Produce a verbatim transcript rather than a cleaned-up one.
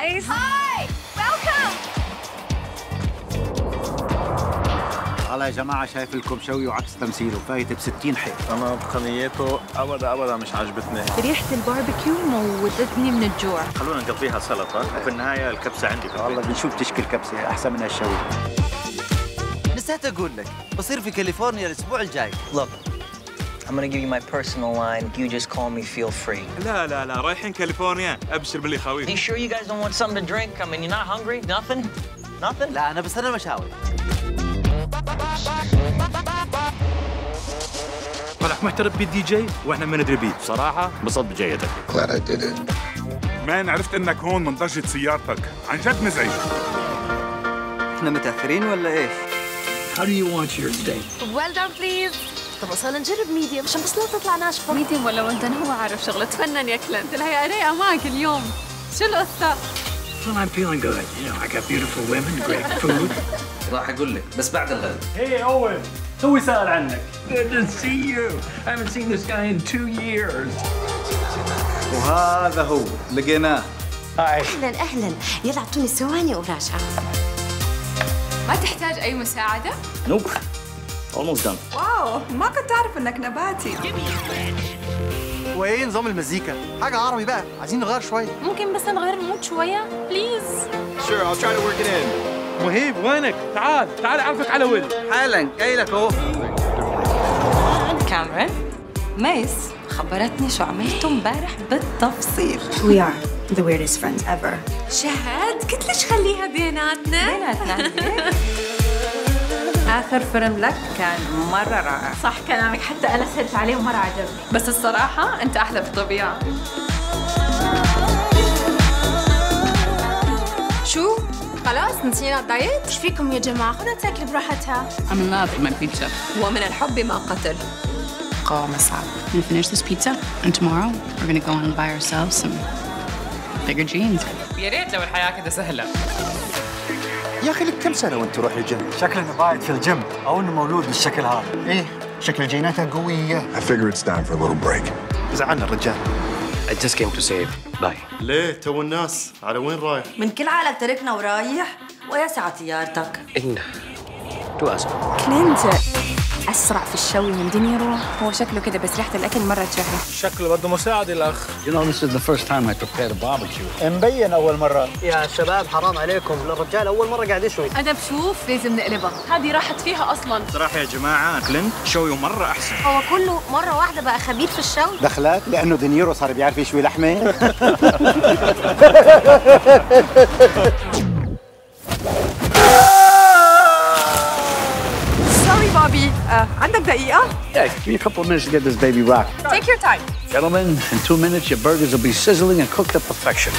guys. هاي ويلكم. هلا يا جماعه، شايف لكم شوي وعكس تمثيله، فايته ب ستين حق. انا بقنياته ابدا ابدا مش عجبتني. ريحه الباربيكيو موتتني من الجوع. خلونا نقضيها سلطه وفي النهايه الكبسه عندي. والله بنشوف تشكل كبسه احسن من هالشوي. لساتي اقول لك بصير في كاليفورنيا الاسبوع الجاي. Look. I'm gonna give you my personal line. You just call me. Feel free. لا لا لا، رايحين كاليفورنيا. أبشر باللي خويك. Are you sure you guys don't want something to drink? I mean, you're not hungry? Nothing? Nothing? لا أنا بس أنا مشاوي. طلعك محترف بالدي جي وإحنا ما ندري بيه. بصراحة انبسطت بجايتك. Glad I did it. مان، عرفت إنك هون من ضجة سيارتك، عن جد مزعج. إحنا متأخرين ولا إيش؟ How do you want your steak? Well done, please. طب اصلا نجرب ميديم عشان بس لا تطلع ناشفه. ميديم ولا ولدن، هو عارف شغله، تفنن يا كلن. قلت لها يا رايقه معك اليوم، شو القصه؟ Well, I'm feeling good. You know, I got beautiful women, great food. راح اقول لك بس بعد الغد. Hey Owen, سوي سأل عنك. Good to see you. I haven't seen this guy in two years. وهذا هو لقيناه. هاي. اهلا اهلا، يلا اعطوني ثواني وراجعه. ما تحتاج اي مساعده؟ نوب. Almost done. واو، ما كنت أعرف إنك نباتي. وإيه نظام المزيكا؟ حاجة عربي بقى، عايزين نغير شوية. ممكن بس نغير المود شوية؟ بليز. Sure, I'll try to work it in. مهيب وينك؟ تعال، تعال أعرفك على ويل. حالا، جاي لك أهو. كاميرون، ميس خبرتني شو عملتوا امبارح بالتفصيل. We are the weirdest friends ever. شهد، قلت ليش خليها بيناتنا؟ بيناتنا. آخر فيلم لك كان مرة رائع. صح كلامك، حتى أنا سهلت عليه ومرة عجبني. بس الصراحة أنت أحلى بالطبيعة. شو؟ خلاص نسينا الدايت؟ إيش فيكم يا جماعة؟ خذها تاكل براحتها. عملناها ضمن بيتزا. ومن الحب ما قتل. قوة صعبة. We're gonna finish this pizza and tomorrow we're gonna go and buy ourselves some bigger jeans. يا ريت لو الحياة كده سهلة. يا اخي لك كم سنه وانت تروح الجيم؟ شكلنا بايت في الجيم او انه مولود بالشكل هذا. ايه شكل جيناته قويه. I figure it's time for a little break. زعلنا الرجال. I just came to say bye. ليه تو الناس على وين رايح؟ من كل عالم تركنا ورايح. ويا سعه تيارتك ان تو اسف. كلينت اسرع في الشوي من دنيرو. هو شكله كده بس ريحه الاكل مره تشهي. شكله بده مساعد الاخ. You know this is the first time I prepared a barbecue. مبين اول مره. يا شباب حرام عليكم، الرجال اول مره قاعد يشوي. انا بشوف لازم نقلبها، هذه راحت فيها اصلا. صراحه يا جماعه كلينت شويه مره احسن. هو كله مره واحده بقى خبير في الشوي. دخلات لانه دنيرو صار بيعرف يشوي لحمه. Uh, عندك دقيقة؟ Yeah, give me a couple of minutes to get this baby rocked. Take your time. Gentlemen, in two minutes your burgers will be sizzling and cooked to perfection.